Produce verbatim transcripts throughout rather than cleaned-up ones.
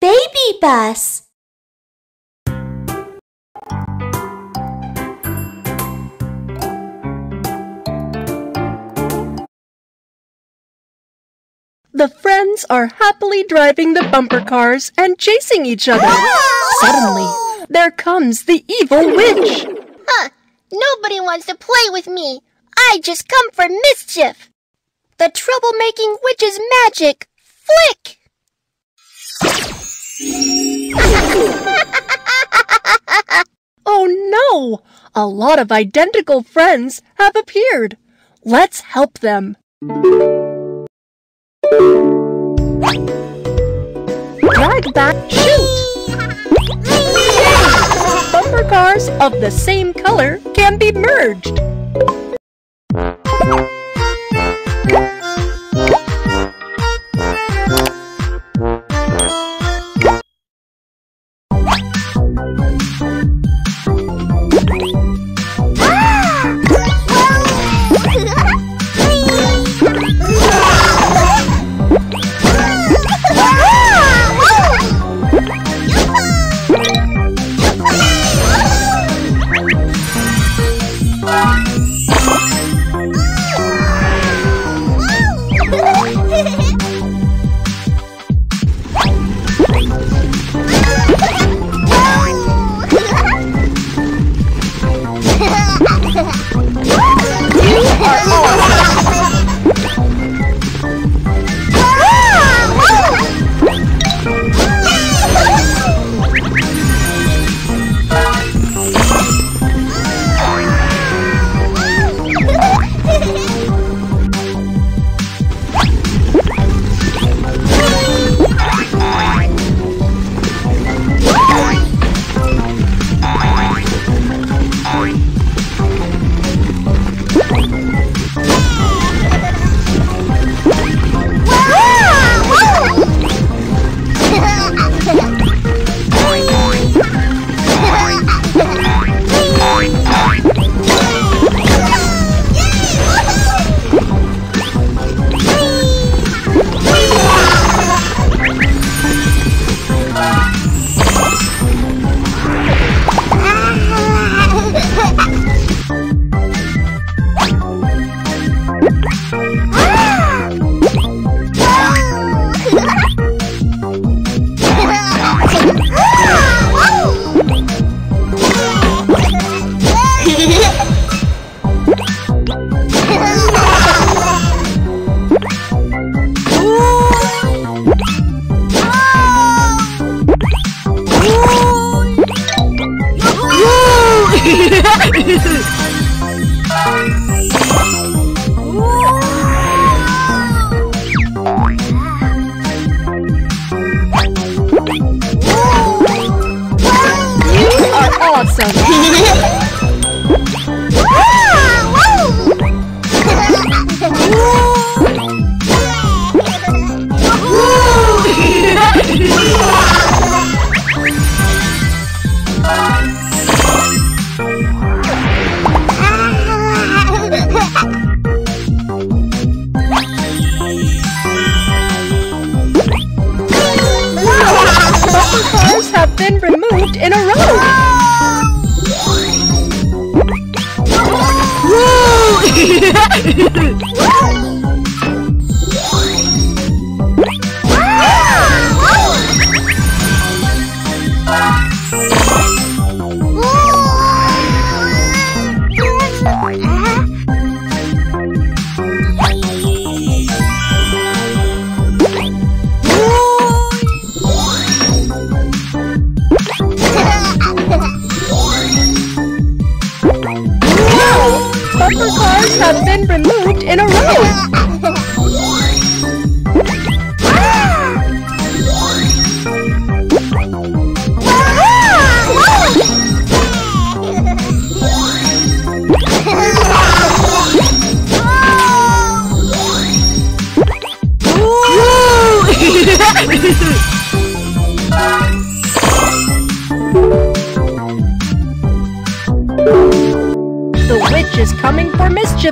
Baby bus. The friends are happily driving the bumper cars and chasing each other. Suddenly, there comes the evil witch. Huh, nobody wants to play with me. I just come for mischief. The troublemaking witch's magic. Flick! Oh no! A lot of identical friends have appeared. Let's help them. Drag back, shoot! Bumper cars of the same color can be merged.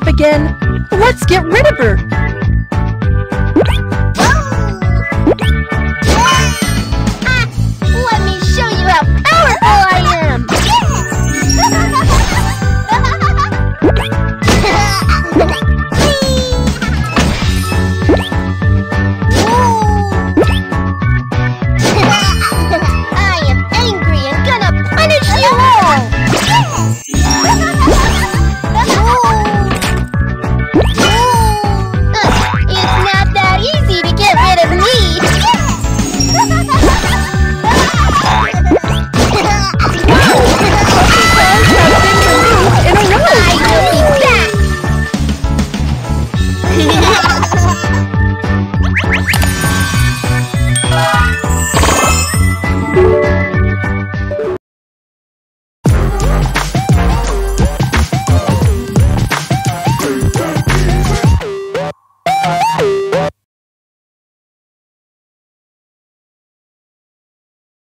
Again. Let's get rid of her.